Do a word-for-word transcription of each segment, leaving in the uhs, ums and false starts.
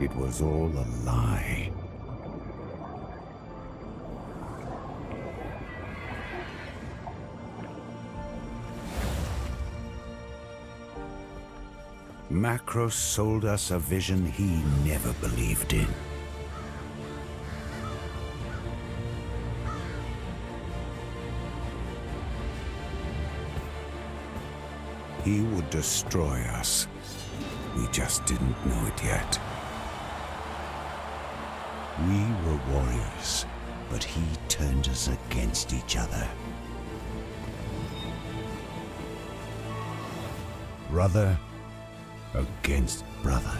It was all a lie. Macros sold us a vision he never believed in. He would destroy us. We just didn't know it yet. We were warriors, but he turned us against each other. Brother against brother.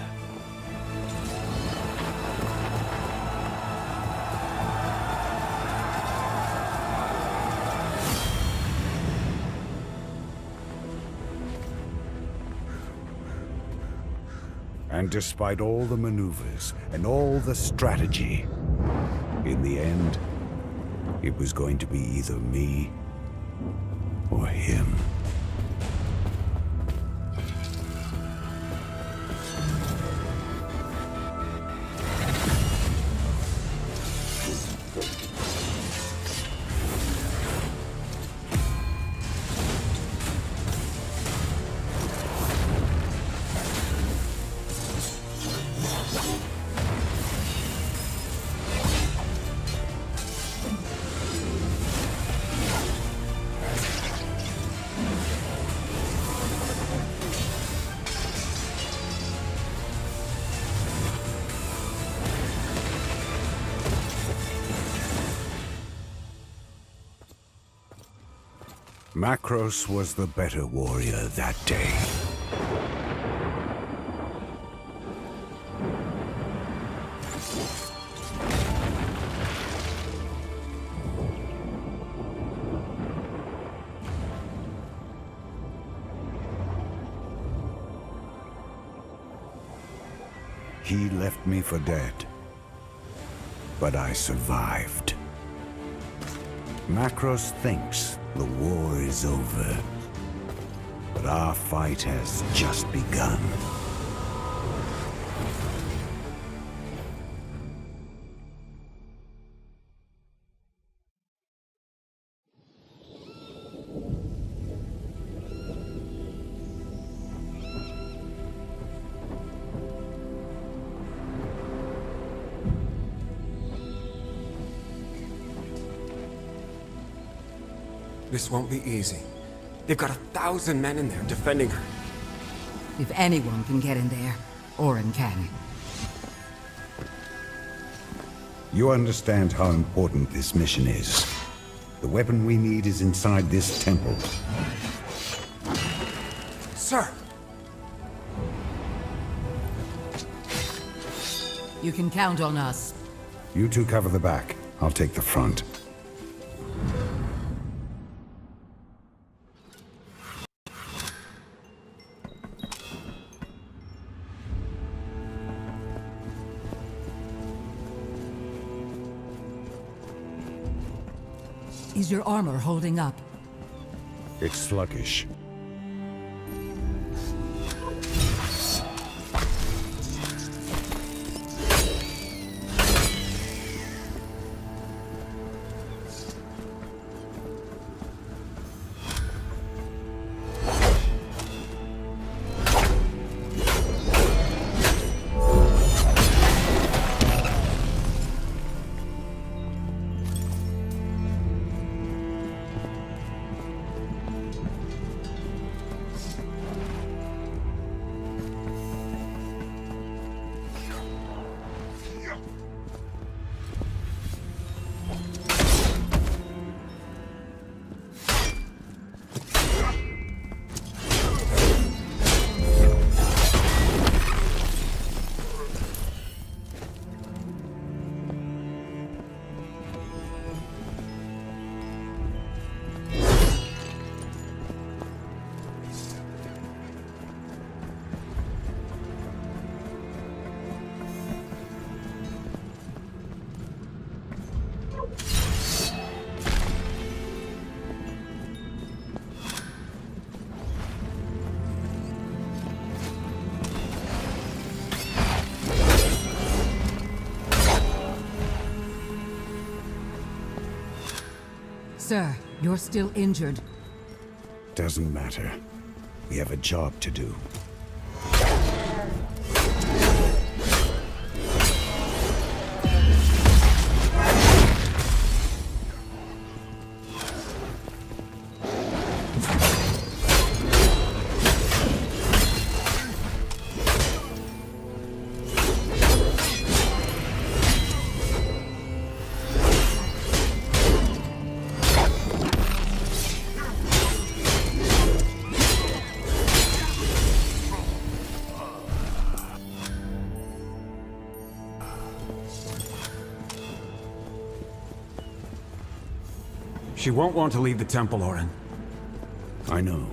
And despite all the maneuvers and all the strategy, in the end, it was going to be either me or him. Macros was the better warrior that day. He left me for dead, but I survived. Macros thinks the war is over, but our fight has just begun. This won't be easy. They've got a thousand men in there defending her. If anyone can get in there, Orin can. You understand how important this mission is. The weapon we need is inside this temple. Sir! You can count on us. You two cover the back. I'll take the front. Is your armor holding up? It's sluggish. Sir, you're still injured. Doesn't matter. We have a job to do. She won't want to leave the temple, Orin. I know.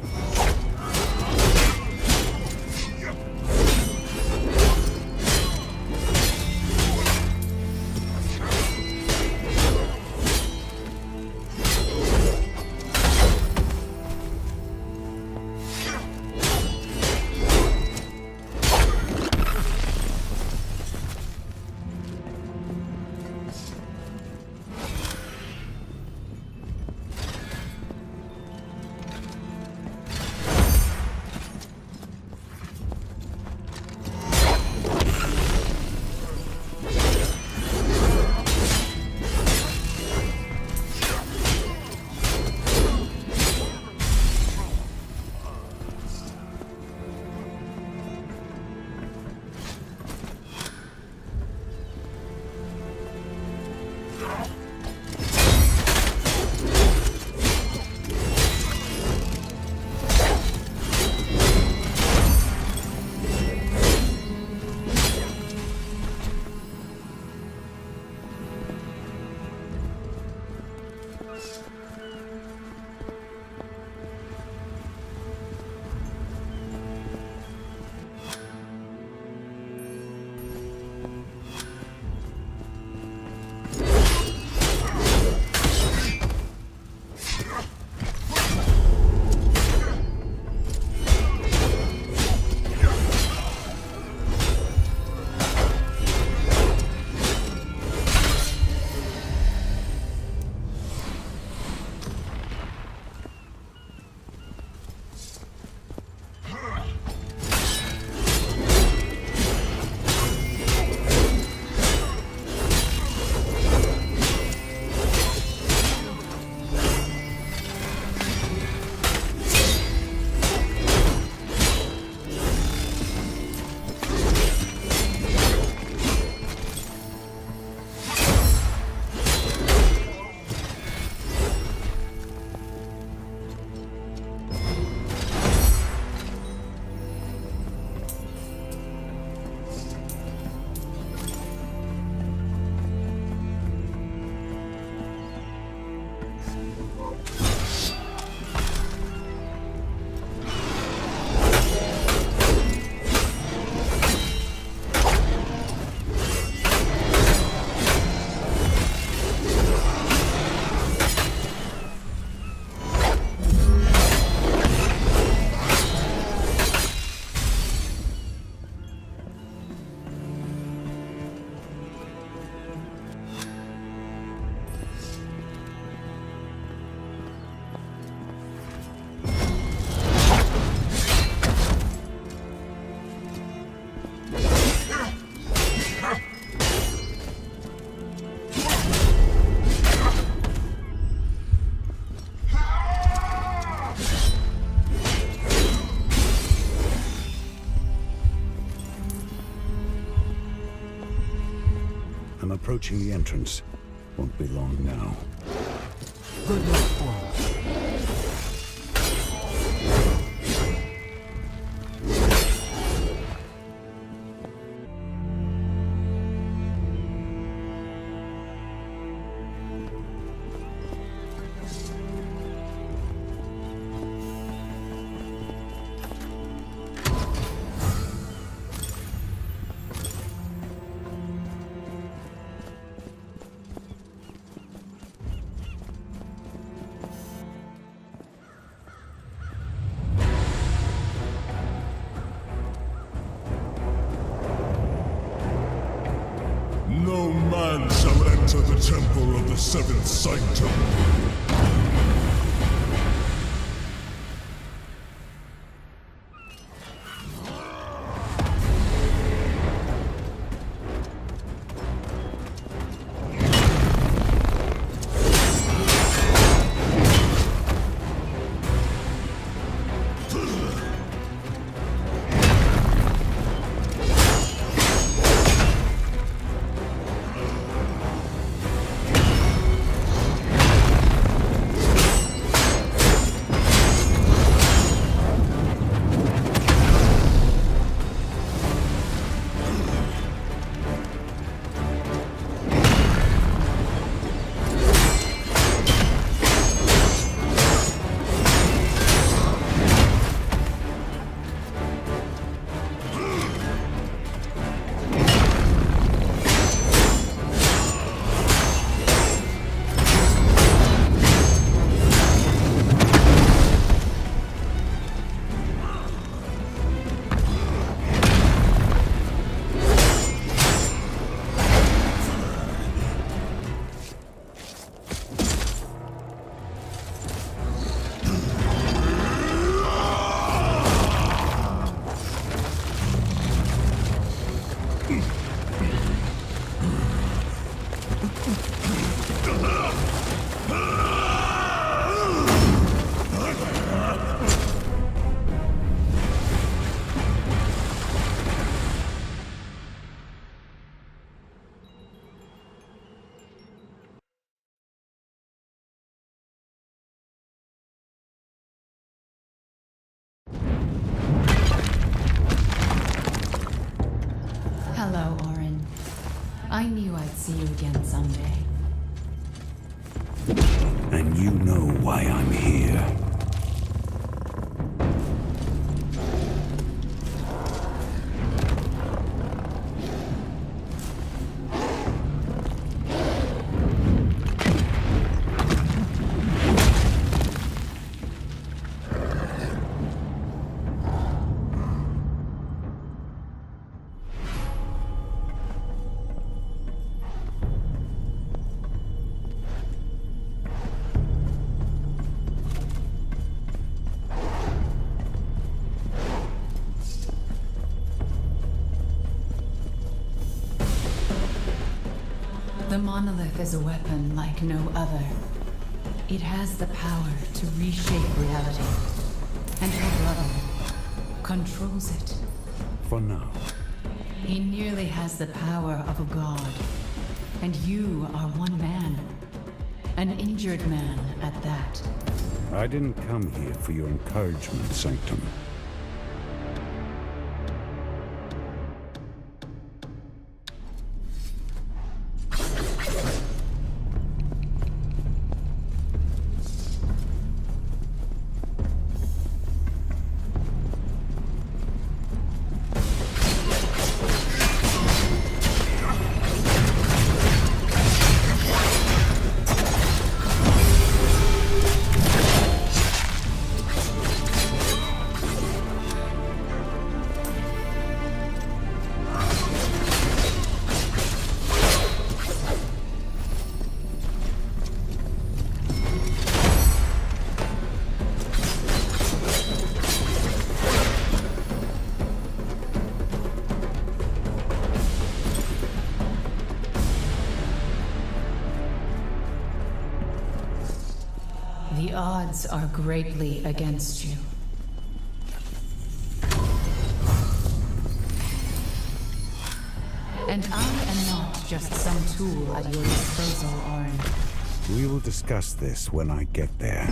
Approaching the entrance. Won't be long now. Good luck, Orin. No man shall enter the Temple of the Seventh Sanctum. I knew I'd see you again someday. And you know why I'm here. The monolith is a weapon like no other. It has the power to reshape reality. And her brother controls it. For now. He nearly has the power of a god. And you are one man. An injured man at that. I didn't come here for your encouragement, Sanctum. The odds are greatly against you. And I am not just some tool at your disposal, Orin. We will discuss this when I get there.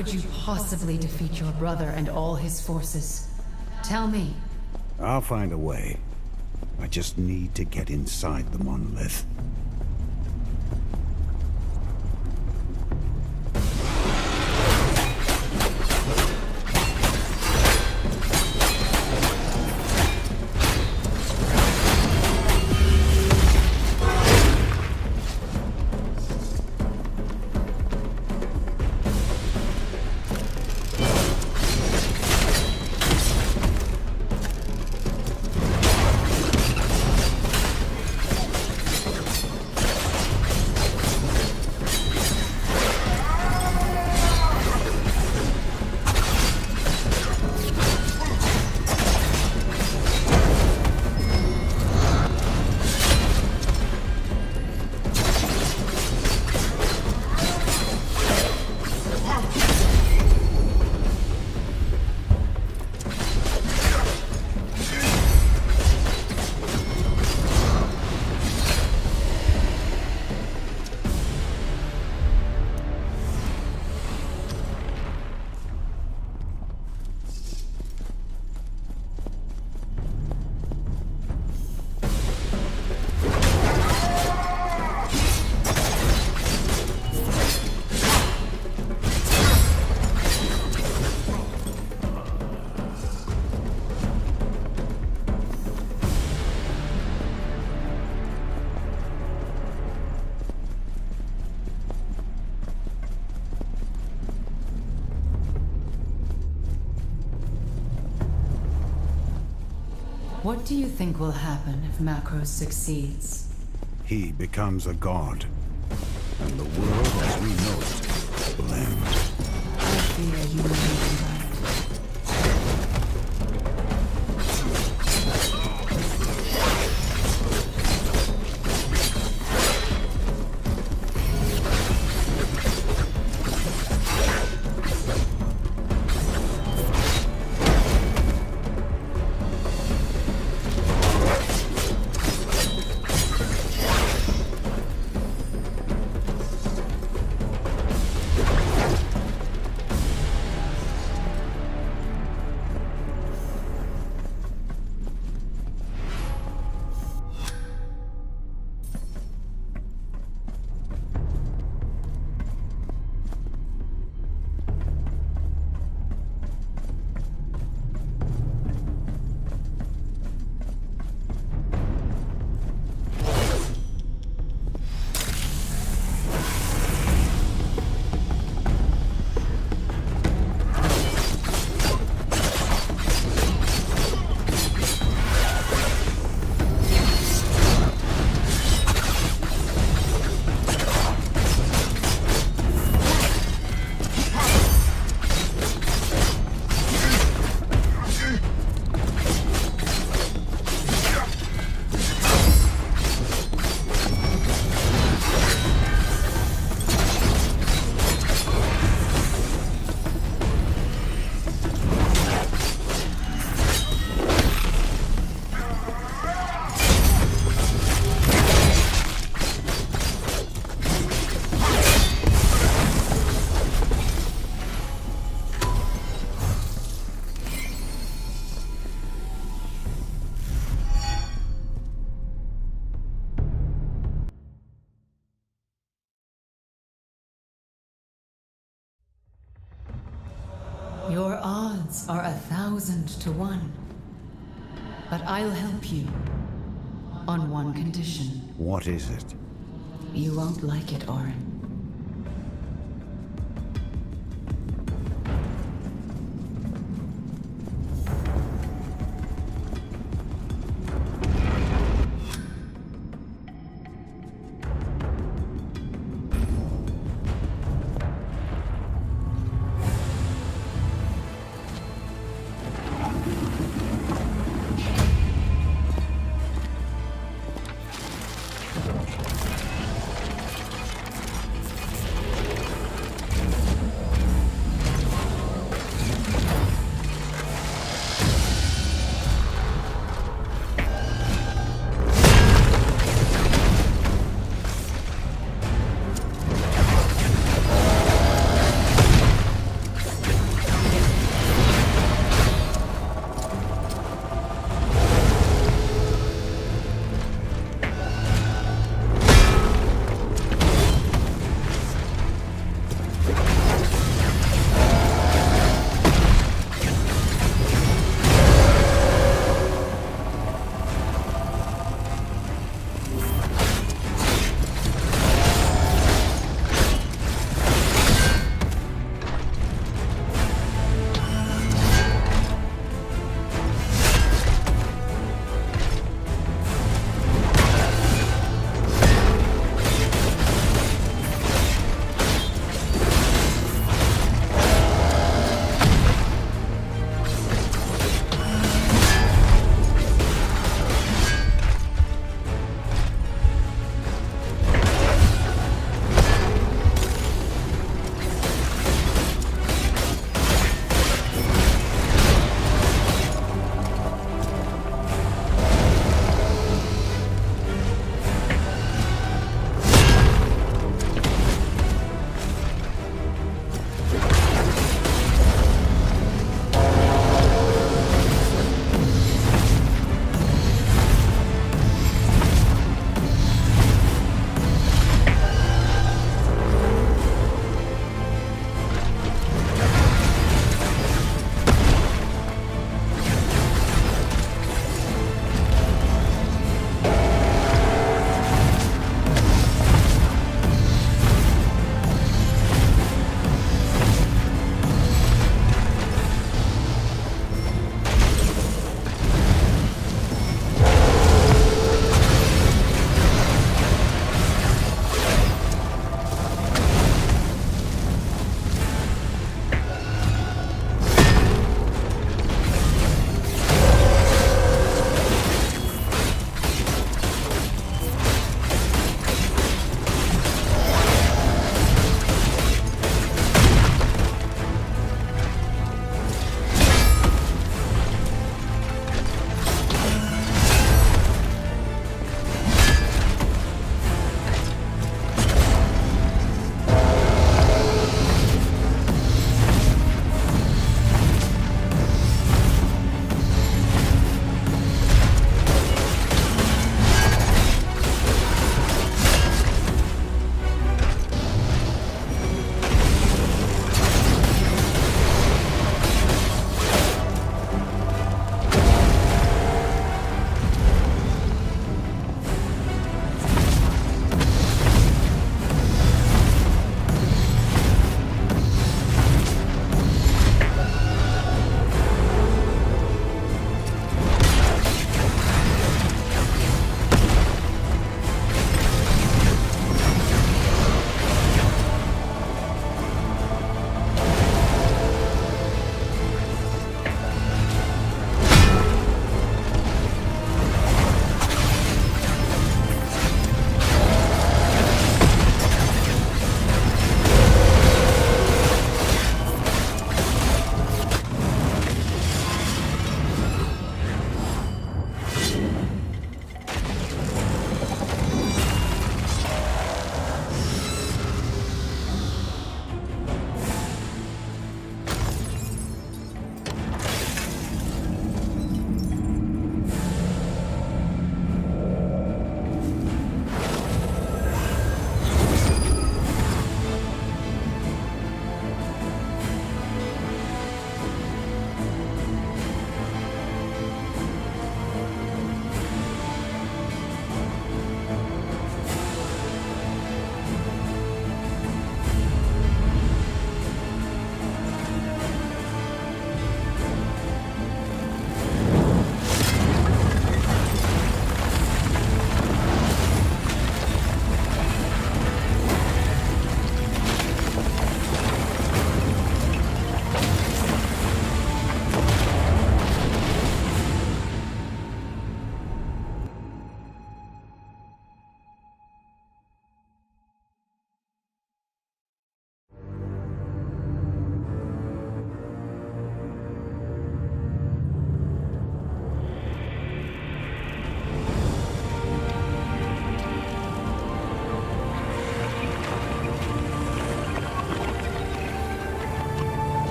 could you possibly defeat your brother and all his forces? Tell me. I'll find a way. I just need to get inside the monolith. What do you think will happen if Macros succeeds? He becomes a god, and the world as we know it will end. I fear you may be right. Your odds are a thousand to one. But I'll help you. On one condition. What is it? You won't like it, Orin.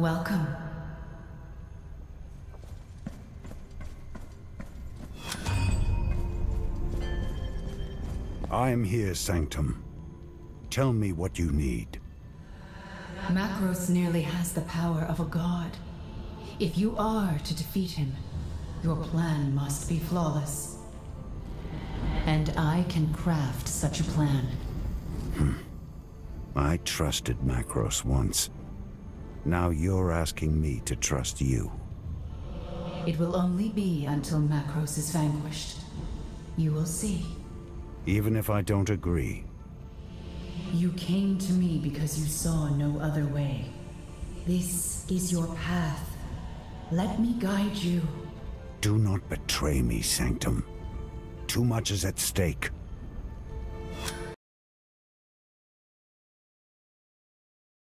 Welcome. I am here, Sanctum. Tell me what you need. Macros nearly has the power of a god. If you are to defeat him, your plan must be flawless. And I can craft such a plan. Hmm. I trusted Macros once. Now you're asking me to trust you. It will only be until Macros is vanquished. You will see. Even if I don't agree. You came to me because you saw no other way. This is your path. Let me guide you. Do not betray me, Sanctum. Too much is at stake.